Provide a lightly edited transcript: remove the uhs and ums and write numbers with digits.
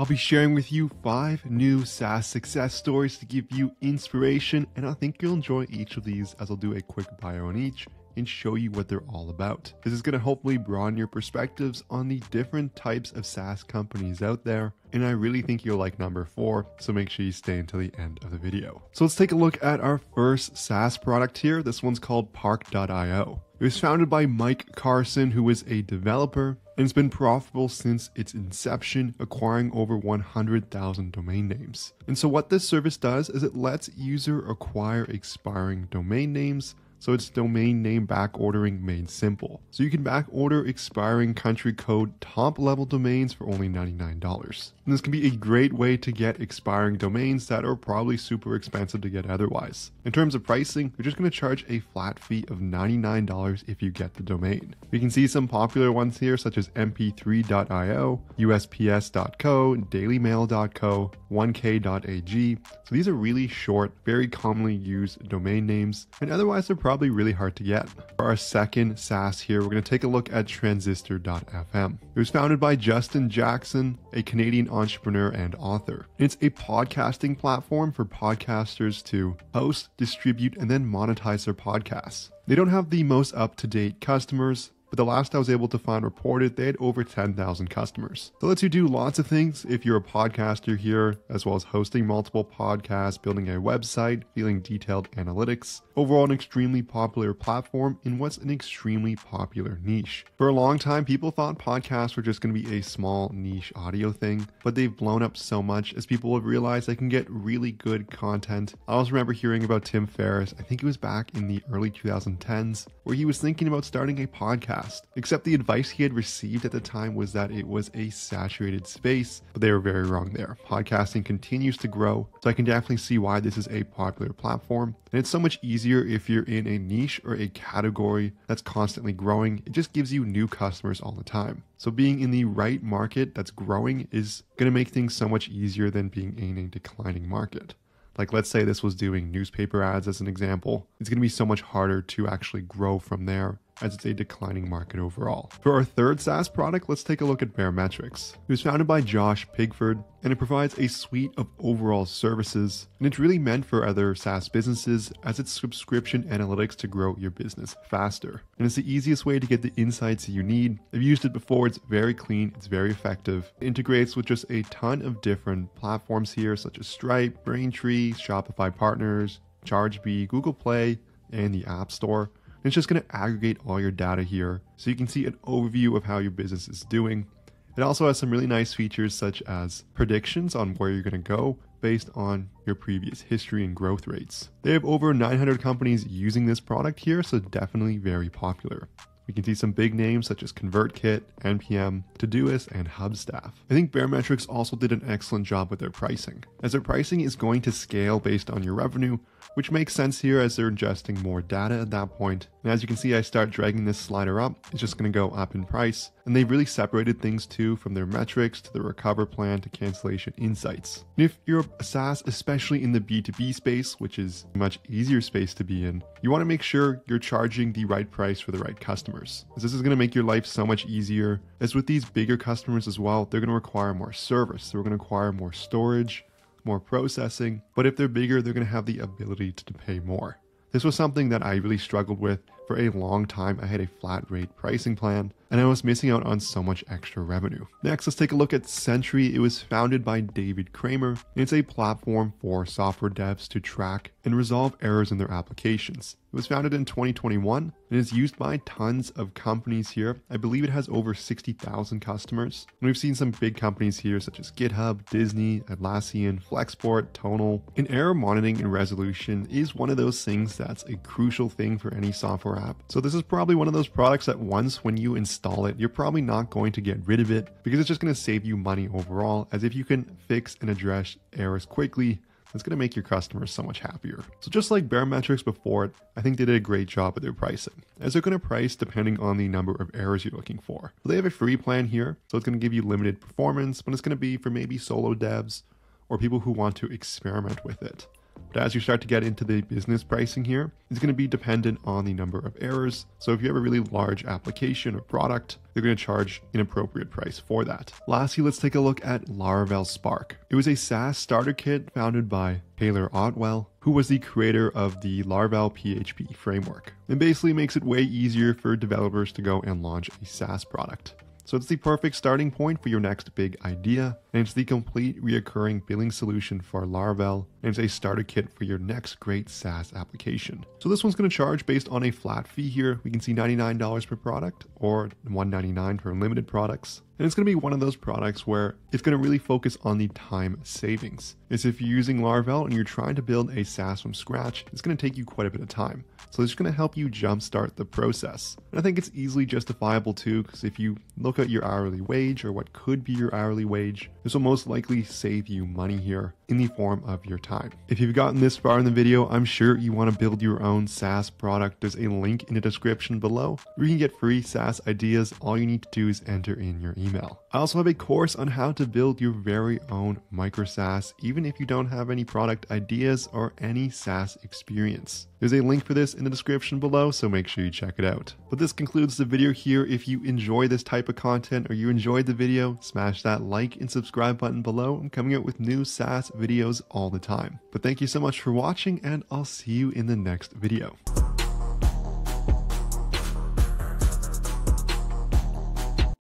I'll be sharing with you 5 new SaaS success stories to give you inspiration, and I think you'll enjoy each of these as I'll do a quick bio on each and show you what they're all about. This is going to hopefully broaden your perspectives on the different types of SaaS companies out there, and I really think you'll like number 4, so make sure you stay until the end of the video. So let's take a look at our first SaaS product here. This one's called Park.io. It was founded by Mike Carson, who is a developer, and it's been profitable since its inception, acquiring over 100,000 domain names. And so what this service does is it lets user acquire expiring domain names, so it's domain name back ordering made simple. So you can back order expiring country code top level domains for only $99. And this can be a great way to get expiring domains that are probably super expensive to get otherwise. In terms of pricing, they're just going to charge a flat fee of $99 if you get the domain. We can see some popular ones here such as mp3.io, usps.co, dailymail.co, 1k.ag. So these are really short, very commonly used domain names, and otherwise they're probably really hard to get. For our second SaaS here, we're going to take a look at Transistor.fm. It was founded by Justin Jackson, a Canadian entrepreneur and author. It's a podcasting platform for podcasters to host, distribute, and then monetize their podcasts. They don't have the most up-to-date customers, but the last I was able to find reported they had over 10,000 customers. So it lets you do lots of things if you're a podcaster here, as well as hosting multiple podcasts, building a website, feeling detailed analytics. Overall, an extremely popular platform in what's an extremely popular niche. For a long time, people thought podcasts were just going to be a small niche audio thing, but they've blown up so much as people have realized they can get really good content. I always remember hearing about Tim Ferriss, I think it was back in the early 2010s, where he was thinking about starting a podcast. Except the advice he had received at the time was that it was a saturated space, but they were very wrong there. Podcasting continues to grow, so I can definitely see why this is a popular platform. And it's so much easier if you're in a niche or a category that's constantly growing. It just gives you new customers all the time. So being in the right market that's growing is going to make things so much easier than being in a declining market. Like, let's say this was doing newspaper ads as an example. It's going to be so much harder to actually grow from there, as it's a declining market overall. For our third SaaS product, let's take a look at Baremetrics. It was founded by Josh Pigford, and it provides a suite of overall services, and it's really meant for other SaaS businesses as it's subscription analytics to grow your business faster. And it's the easiest way to get the insights you need. I've used it before, it's very clean, it's very effective. It integrates with just a ton of different platforms here, such as Stripe, Braintree, Shopify partners, Chargebee, Google Play, and the App Store. It's just going to aggregate all your data here so you can see an overview of how your business is doing. It also has some really nice features such as predictions on where you're going to go based on your previous history and growth rates. They have over 900 companies using this product here, so definitely very popular. We can see some big names such as ConvertKit, npm, Todoist, and Hubstaff. I think Baremetrics also did an excellent job with their pricing, as their pricing is going to scale based on your revenue, which makes sense here as they're ingesting more data at that point. And as you can see, I start dragging this slider up, it's just going to go up in price. And they've really separated things too, from their metrics to the recover plan to cancellation insights. And if you're a SaaS, especially in the B2B space, which is a much easier space to be in, you want to make sure you're charging the right price for the right customers, as this is going to make your life so much easier. As with these bigger customers as well, they're going to require more service, so we're going to require more storage, more processing, but if they're bigger, they're going to have the ability to pay more. This was something that I really struggled with for a long time. I had a flat rate pricing plan, and I was missing out on so much extra revenue. Next, let's take a look at Sentry. It was founded by David Kramer, and it's a platform for software devs to track and resolve errors in their applications. It was founded in 2021 and is used by tons of companies here. I believe it has over 60,000 customers. And we've seen some big companies here such as GitHub, Disney, Atlassian, Flexport, Tonal. And error monitoring and resolution is one of those things that's a crucial thing for any software app. So this is probably one of those products that once when you install it, you're probably not going to get rid of it because it's just going to save you money overall, as if you can fix and address errors quickly, that's going to make your customers so much happier. So just like Baremetrics before it, I think they did a great job with their pricing, as they're going to price depending on the number of errors you're looking for. So they have a free plan here, so it's going to give you limited performance, but it's going to be for maybe solo devs or people who want to experiment with it. But as you start to get into the business pricing here, it's going to be dependent on the number of errors. So if you have a really large application or product, they're going to charge an appropriate price for that. Lastly, let's take a look at Laravel Spark. It was a SaaS starter kit founded by Taylor Otwell, who was the creator of the Laravel PHP framework. It basically makes it way easier for developers to go and launch a SaaS product. So it's the perfect starting point for your next big idea, and it's the complete reoccurring billing solution for Laravel, and it's a starter kit for your next great SaaS application. So this one's going to charge based on a flat fee here. We can see $99 per product or $199 for unlimited products. And it's going to be one of those products where it's going to really focus on the time savings. It's if you're using Laravel and you're trying to build a SaaS from scratch, it's going to take you quite a bit of time. So it's going to help you jumpstart the process. And I think it's easily justifiable too, because if you look at your hourly wage or what could be your hourly wage, this will most likely save you money here in the form of your time. If you've gotten this far in the video, I'm sure you want to build your own SaaS product. There's a link in the description below where you can get free SaaS ideas. All you need to do is enter in your email. I also have a course on how to build your very own micro SaaS, even if you don't have any product ideas or any SaaS experience. There's a link for this in the description below, so make sure you check it out. But this concludes the video here. If you enjoy this type of content or you enjoyed the video, smash that like and subscribe button below. I'm coming out with new SaaS videos all the time. But thank you so much for watching, and I'll see you in the next video.